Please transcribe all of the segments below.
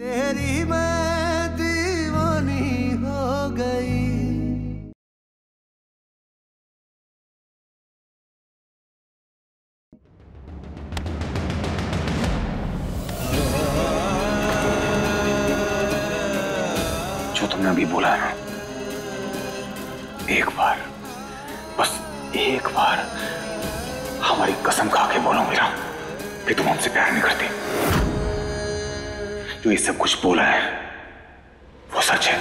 तेरी मैं दीवानी हो गई। जो तुमने अभी बोला ना, एक बार, बस एक बार हमारी कसम खा के बोलो मेरा कि तुम हमसे प्यार नहीं करते। जो ये सब कुछ बोला है वो सच है।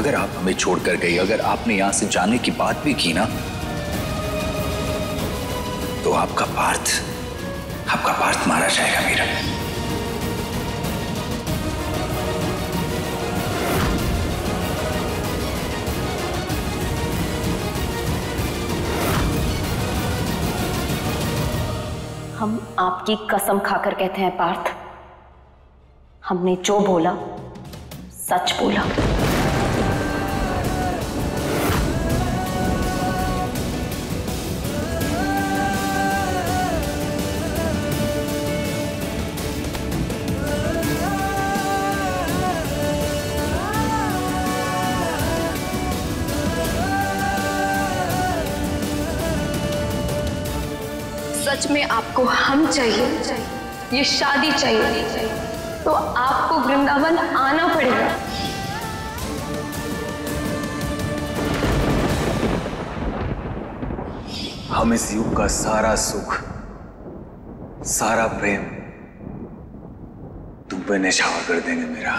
अगर आप हमें छोड़कर गई, अगर आपने यहां से जाने की बात भी की ना, तो आपका पार्थ मारा जाएगा मेरा। हम आपकी कसम खाकर कहते हैं पार्थ, हमने जो बोला सच बोला। सच में आपको हम चाहिए, ये शादी चाहिए, तो आपको वृंदावन आना पड़ेगा। हम इस युग का सारा सुख, सारा प्रेम तुम पे निछावर कर देंगे मेरा।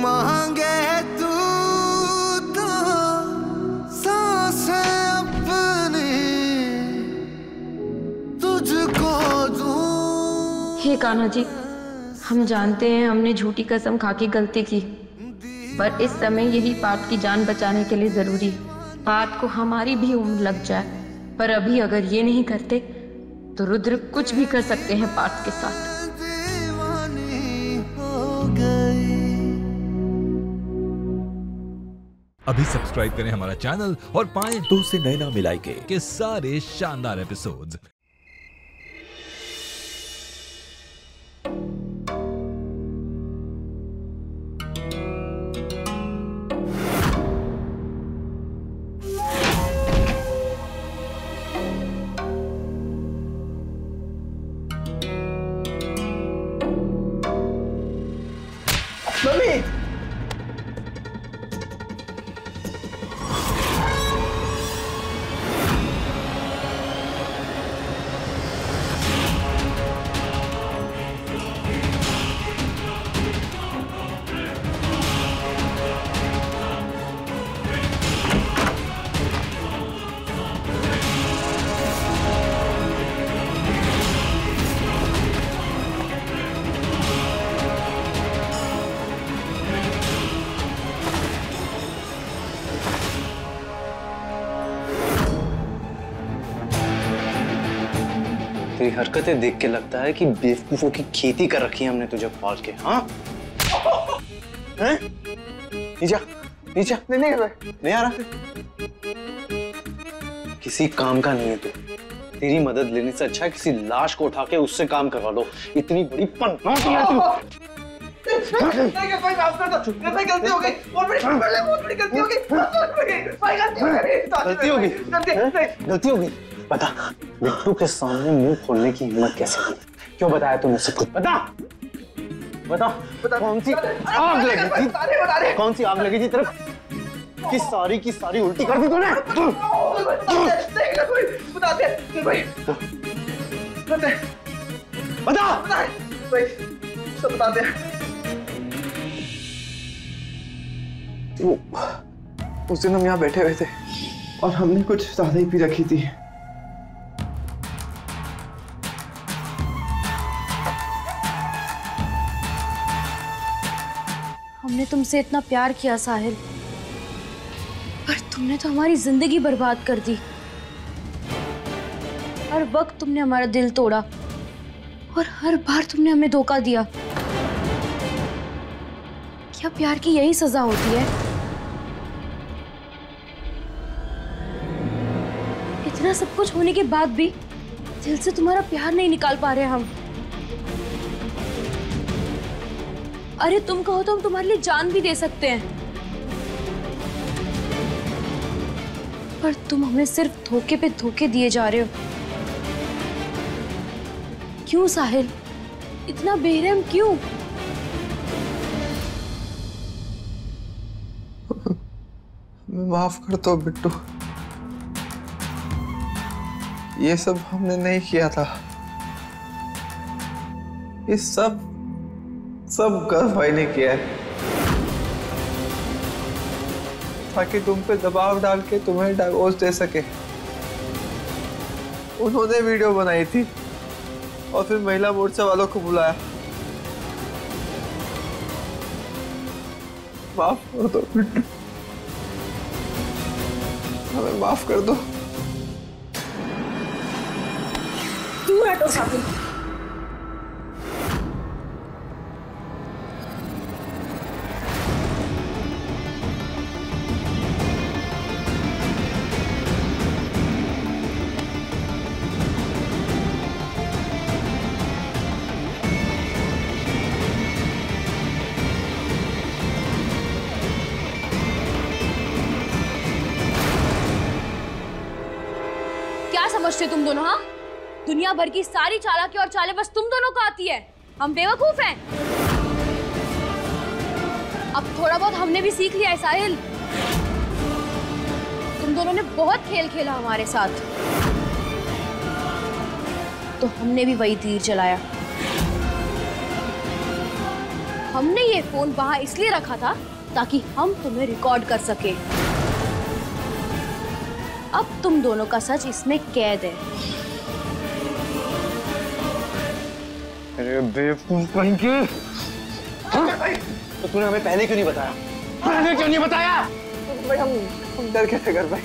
मांगे तू तो सांसें अपनी तुझको दूं। हे कान्हा जी, हम जानते हैं हमने झूठी कसम खा के गलती की, पर इस समय यही पार्थ की जान बचाने के लिए जरूरी है। पार्थ को हमारी भी उम्र लग जाए, पर अभी अगर ये नहीं करते तो रुद्र कुछ भी कर सकते हैं पार्थ के साथ। अभी सब्सक्राइब करें हमारा चैनल और पाएं 2 से नैना मिलाई के सारे शानदार एपिसोड्स। तेरी हरकतें देख के लगता है कि बेवकूफों की खेती कर रखी है हमने तुझे पाल के। हाँ, नीचा नीचा नहीं आ रहा, किसी काम का नहीं है तू। तेरी मदद लेने से अच्छा किसी लाश को उठा के उससे काम करवा लो। इतनी बड़ी गलती हो गई। बता, बिट्टू के सामने मुंह खोलने की हिम्मत कैसे हुई? क्यों बताया तुमने सब कुछ? बता कौन सी आग लगी थी तरफ की सारी उल्टी कर दी तूने। बता उस दिन हम यहाँ बैठे हुए थे और हमने कुछ ज्यादा ही पी रखी थी। हमने तुमसे इतना प्यार किया साहिल, पर तुमने तो हमारी जिंदगी बर्बाद कर दी। हर वक्त तुमने हमारा दिल तोड़ा और हर बार तुमने हमें धोखा दिया। क्या प्यार की यही सजा होती है? इतना सब कुछ होने के बाद भी दिल से तुम्हारा प्यार नहीं निकाल पा रहे हम। अरे तुम कहो तो हम तुम्हारे लिए जान भी दे सकते हैं, पर तुम हमें सिर्फ धोखे पे धोखे दिए जा रहे हो। क्यों साहिल, इतना बेरहम क्यों? माफ कर दो बिट्टू, ये सब हमने नहीं किया था। ये सब गर्ल भाई ने किया है, ताकि तुम पे दबाव डाल के तुम्हें डाइवोर्स दे सके। उन्होंने वीडियो बनाई थी और फिर महिला मोर्चा वालों को बुलाया। माफ कर दो बिट्टू, हमें माफ कर दो। दूर हटो साथी। क्या समझते तुम दोनों? हाँ, दुनिया भर की सारी चालाकी और चालें बस तुम दोनों को आती है। हम बेवकूफ हैं। अब थोड़ा बहुत हमने भी सीख लिया है साहिल। तुम दोनों ने बहुत खेल खेला हमारे साथ, तो हमने भी वही तीर चलाया। हमने ये फोन वहां इसलिए रखा था ताकि हम तुम्हें रिकॉर्ड कर सके। अब तुम दोनों का सच इसमें कैद है। अरे बेवकूफ कहीं की, तो तूने हमें पहले क्यों नहीं बताया? भाई हम डर गए थे घर भाई,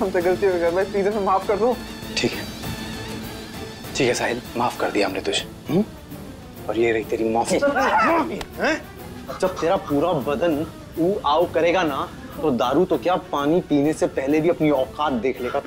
हमसे गलती हो गई भाई। प्लीज हमें माफ कर दो। ठीक है साहिल, माफ कर दिया हमने तुझे। और ये रही तेरी माफी। जब तेरा पूरा बदन ऊ आओ करेगा ना, तो दारू तो क्या पानी पीने से पहले भी अपनी औकात देख लेगा।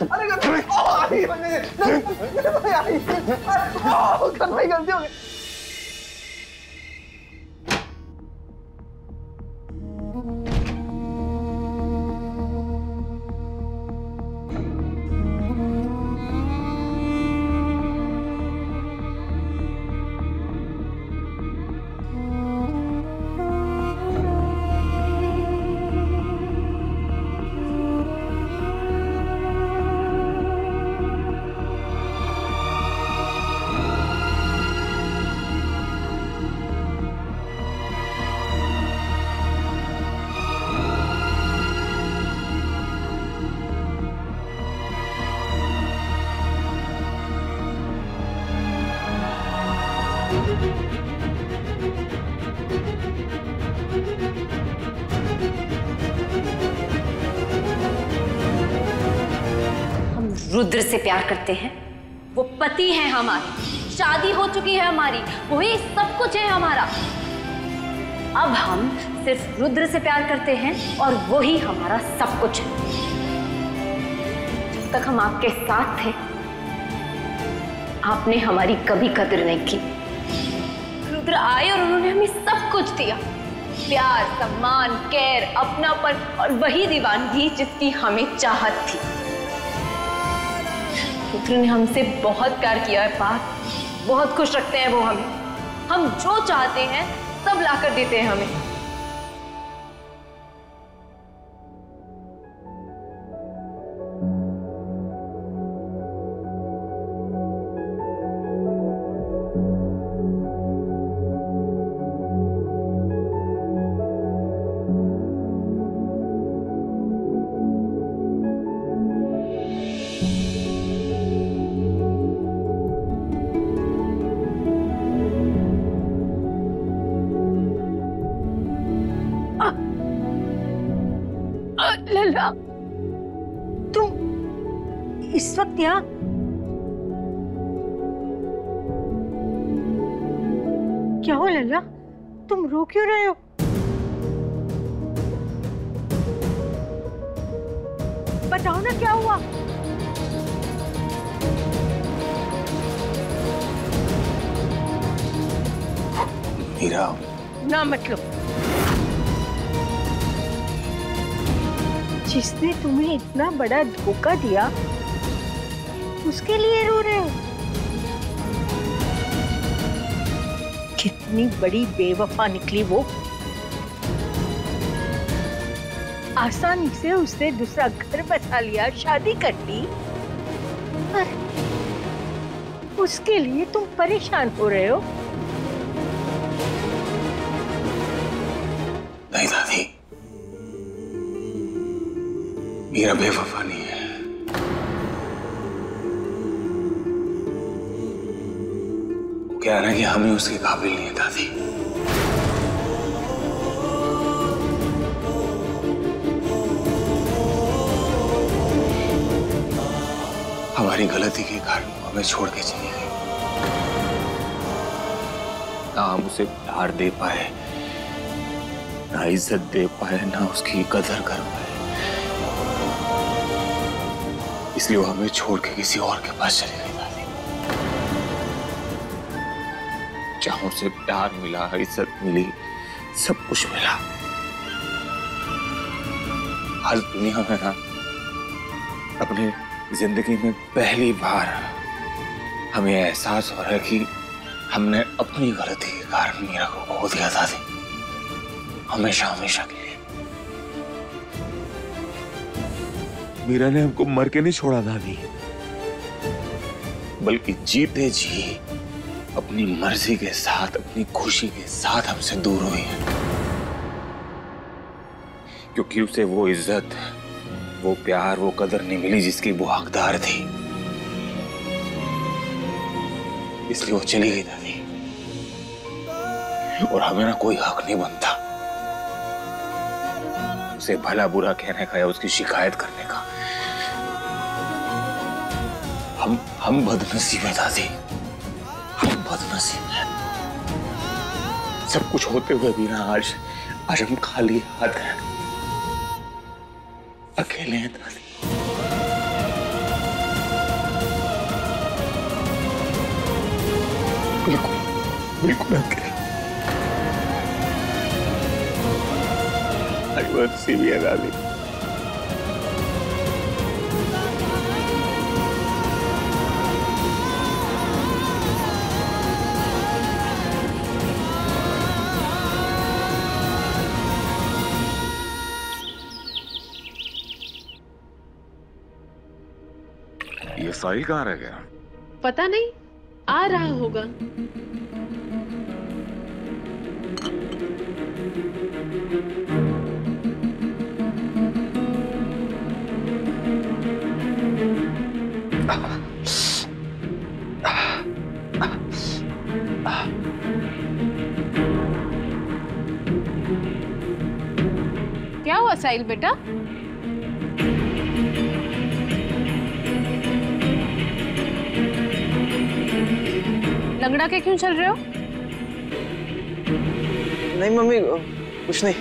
रुद्र से प्यार करते हैं, वो पति है हमारे, शादी हो चुकी है हमारी, वही सब कुछ है हमारा। अब हम सिर्फ रुद्र से प्यार करते हैं और वही हमारा सब कुछ है। जब तक हम आपके साथ थे, आपने हमारी कभी कदर नहीं की। रुद्र आए और उन्होंने हमें सब कुछ दिया, प्यार, सम्मान, केयर, अपनापन और वही दीवानगी जिसकी हमें चाहत थी। रुद्र ने हमसे बहुत प्यार किया है पार्थ, बहुत खुश रखते हैं वो हमें। हम जो चाहते हैं सब लाकर देते हैं हमें। इस वक्त यहाँ क्या हो लल्ला, तुम रो क्यों रहे हो? बताओ ना क्या हुआ। मीरा ना मतलब जिसने तुम्हें इतना बड़ा धोखा दिया उसके लिए रो रहे हो। कितनी बड़ी बेवफा निकली वो, आसानी से उसने दूसरा घर बसा लिया, शादी कर ली, पर उसके लिए तुम परेशान हो रहे हो। नहीं दादी, मीरा बेवफा नहीं है। वो कह रहा है कि हमें उसके काबिल नहीं है दादी। हमारी गलती के कारण हमें छोड़ के चली गई, ना हम उसे प्यार दे पाए, ना इज्जत दे पाए, ना उसकी कदर कर पाए, इसलिए वो हमें छोड़ के किसी और के पास चली गई दादी। जहां उसे प्यार मिला, इज्जत मिली, सब कुछ मिला, हर दुनिया में ना अपने जिंदगी में पहली बार हमें एहसास हो रहा है कि हमने अपनी गलती के कारण मीरा को खो दिया दादी, हमेशा हमेशा के लिए। मीरा ने हमको मर के नहीं छोड़ा दादी, बल्कि जीते जी अपनी मर्जी के साथ, अपनी खुशी के साथ हमसे दूर हुई है, क्योंकि उसे वो इज्जत, वो प्यार, वो कदर नहीं मिली जिसकी वो हकदार थी, इसलिए वो चली गई दादी। और हमें ना कोई हक नहीं बनता उसे भला बुरा कहने का या उसकी शिकायत करने का। हम बदनसीब है दादी, हम बदनसीब है। सब कुछ होते हुए भी ना आज हम खाली हाथ हैं, अकेले हैं दादी। बिल्कुल बिल्कुल अकेले, अच्छी भी है दादी। ये साहिल कहाँ रह गया? पता नहीं, आ रहा होगा। क्या हुआ साहिल बेटा? लंगड़ा के क्यों चल रहे हो? नहीं मम्मी, कुछ नहीं।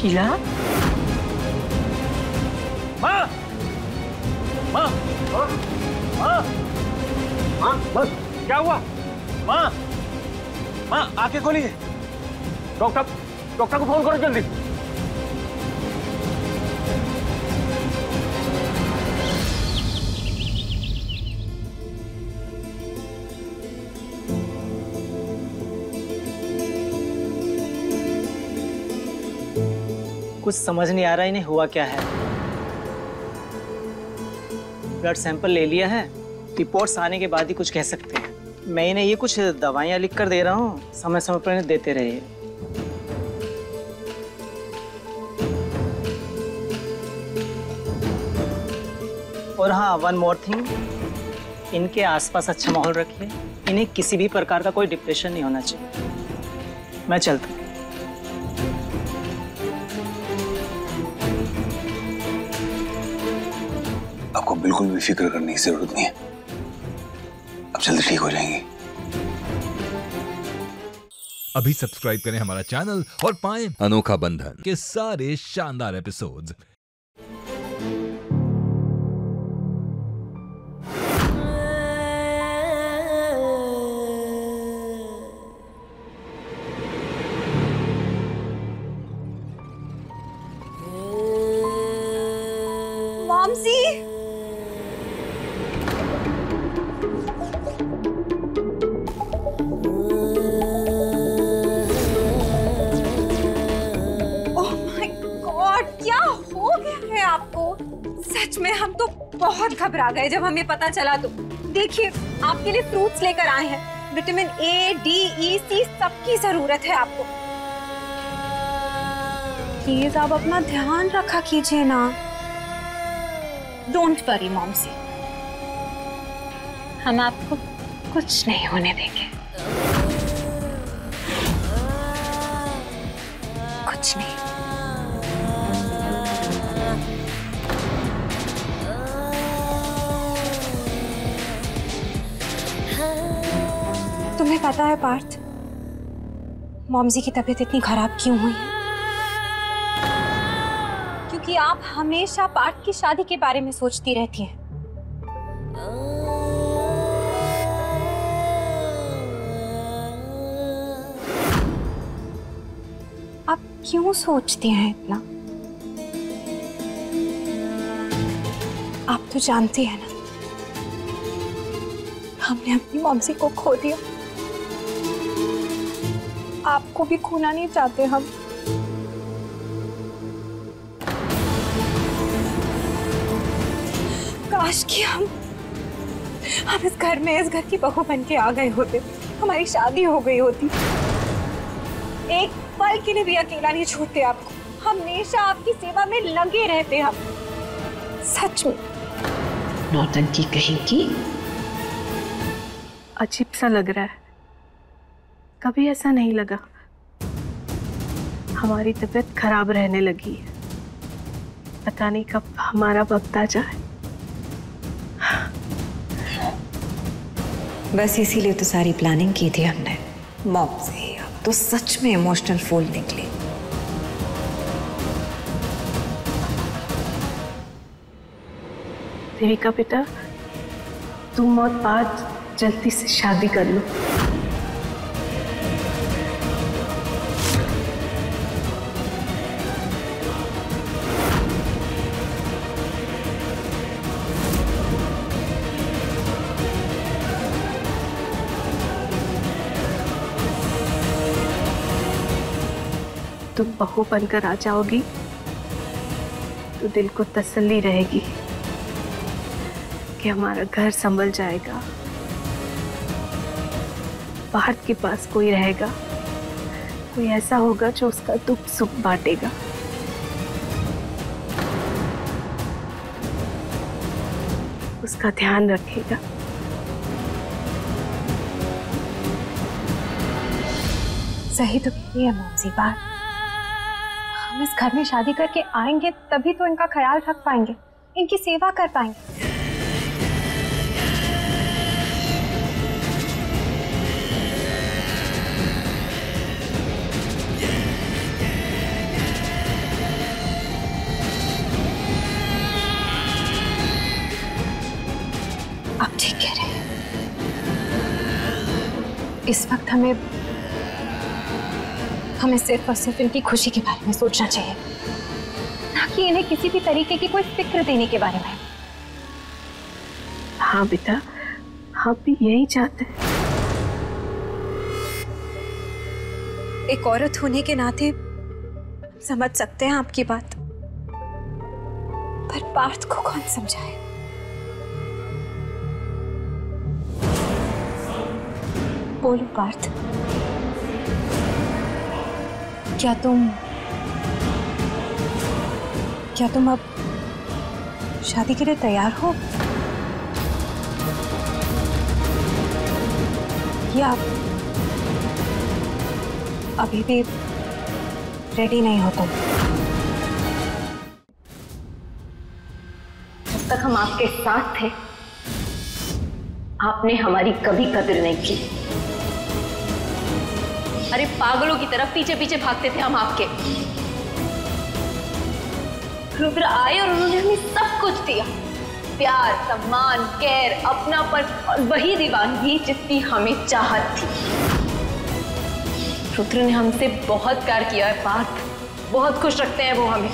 शीला माँ, माँ माँ क्या हुआ? माँ माँ आंखें खोलिए। डॉक्टर को फोन करो जल्दी। कुछ समझ नहीं आ रहा इन्हें हुआ क्या है। ब्लड सैंपल ले लिया है, रिपोर्ट्स आने के बाद ही कुछ कह सकते हैं। मैं इन्हें ये कुछ दवाइयाँ लिख कर दे रहा हूँ, समय समय पर इन्हें देते रहिए। और हाँ, वन मोर थिंग, इनके आसपास अच्छा माहौल रखिए। इन्हें किसी भी प्रकार का कोई डिप्रेशन नहीं होना चाहिए। मैं चलता हूँ। आपको बिल्कुल भी फिक्र करने की जरूरत नहीं है, आप जल्दी ठीक हो जाएंगे। अभी सब्सक्राइब करें हमारा चैनल और पाएं अनोखा बंधन के सारे शानदार एपिसोड्स। बहुत घबरा गए जब हमें पता चला। तो देखिए, आपके लिए फ्रूट्स लेकर आए हैं। विटामिन ए, डी, ई, सी सबकी जरूरत है आपको। प्लीज आप अपना ध्यान रखा कीजिए ना। डोंट वरी मॉमसी, हम आपको कुछ नहीं होने देंगे। कुछ नहीं। तुम्हें पता है पार्थ, मॉमजी की तबीयत इतनी खराब क्यों हुई है? क्योंकि आप हमेशा पार्थ की शादी के बारे में सोचती रहती हैं। आप क्यों सोचती हैं इतना? आप तो जानती हैं ना, हमने अपनी मॉमजी को खो दिया। आपको भी खोना नहीं चाहते हम। काश कि हम इस घर की बहू बन के आ गए होते, हमारी शादी हो गई होती। एक पल के लिए भी अकेला नहीं छोड़ते आपको, हमेशा आपकी सेवा में लगे रहते हम। सच में नौटंकी कहेंगी। अजीब सा लग रहा है, कभी ऐसा नहीं लगा। हमारी तबीयत खराब रहने लगी है, पता नहीं कब हमारा वक्त आ जाए। बस इसीलिए तो सारी प्लानिंग की थी हमने मॉम से। अब तो सच में इमोशनल फूल निकली। देविका बेटा, तुम और पार्थ जल्दी से शादी कर लो। तुम बहू बनकर आ जाओगी तो दिल को तसल्ली रहेगी कि हमारा घर संभल जाएगा। भारत के पास कोई रहेगा, कोई ऐसा होगा जो उसका दुख सुख बांटेगा। उसका ध्यान रखेगा। सही तो कही है मौसी बात। हम इस घर में शादी करके आएंगे तभी तो इनका ख्याल रख पाएंगे, इनकी सेवा कर पाएंगे। इस वक्त हमें सिर्फ और सिर्फ इनकी खुशी के बारे में सोचना चाहिए, ना कि इन्हें किसी भी तरीके की कोई फिक्र देने के बारे में। हाँ बेटा, हम भी यही चाहते हैं। एक औरत होने के नाते समझ सकते हैं आपकी बात, पर पार्थ को कौन समझाए? बोलो पार्थ, क्या तुम अब शादी के लिए तैयार हो? या अभी भी रेडी नहीं हो तुम? जब तक हम आपके साथ थे, आपने हमारी कभी कदर नहीं की। अरे पागलों की तरफ पीछे पीछे भागते थे हम आपके। रुद्र आए और उन्होंने हमें सब कुछ दिया, प्यार, सम्मान, केयर, अपनापन और वही दीवानगी जितनी हमें चाहत थी। रुद्र ने हमसे बहुत प्यार किया है पार्थ, बहुत खुश रखते हैं वो हमें।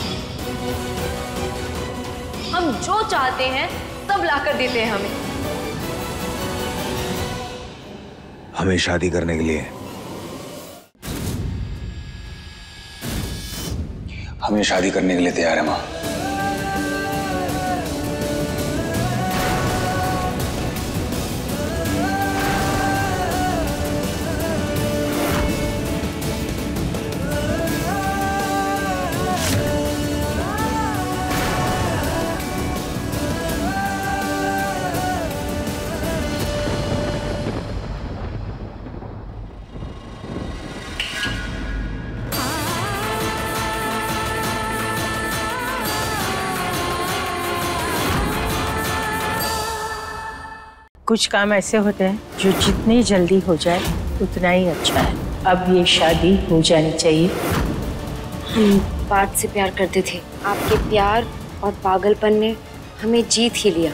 हम जो चाहते हैं सब लाकर देते हैं हमें। हमें शादी करने के लिए तैयार है माँ। कुछ काम ऐसे होते हैं जो जितनी जल्दी हो जाए उतना ही अच्छा है। अब ये शादी हो जानी चाहिए। हम पार्थ से प्यार करते थे, आपके प्यार और पागलपन ने हमें जीत ही लिया।